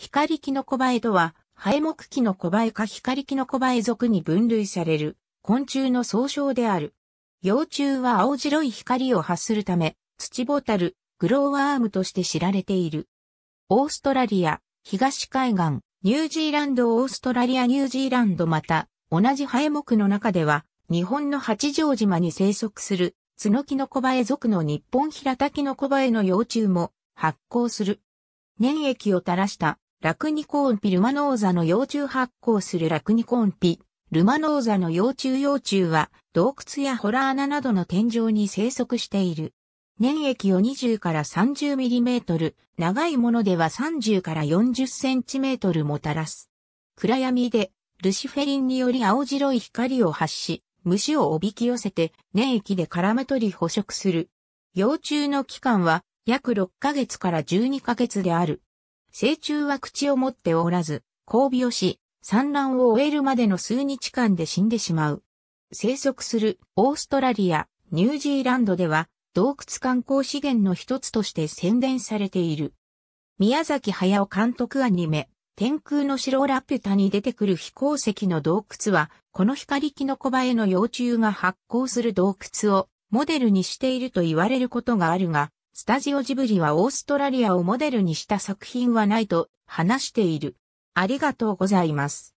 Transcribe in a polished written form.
光キノコバエとは、ハエ目キノコバエか光キノコバエ属に分類される昆虫の総称である。幼虫は青白い光を発するため、土ボタル、グローワームとして知られている。オーストラリア、東海岸、ニュージーランド、オーストラリア、ニュージーランドまた、同じハエ目の中では、日本の八丈島に生息する、ツノキノコバエ属の日本ヒラタキノコバエの幼虫も発光する。粘液を垂らしたラクニコーンピルマノーザの幼虫発光するラクニコーンピルマノーザの幼虫は洞窟や洞穴などの天井に生息している。粘液を20から30ミリメートル、長いものでは30から40センチメートルも垂らす。暗闇でルシフェリンにより青白い光を発し、虫をおびき寄せて粘液で絡め取り捕食する。幼虫の期間は約6ヶ月から12ヶ月である。成虫は口を持っておらず、交尾をし、産卵を終えるまでの数日間で死んでしまう。生息するオーストラリア、ニュージーランドでは洞窟観光資源の一つとして宣伝されている。宮崎駿監督アニメ、天空の城ラピュタに出てくる飛行石の洞窟は、この光キノコバエの幼虫が発光する洞窟をモデルにしていると言われることがあるが、スタジオジブリはオーストラリアをモデルにした作品はないと話している。ありがとうございます。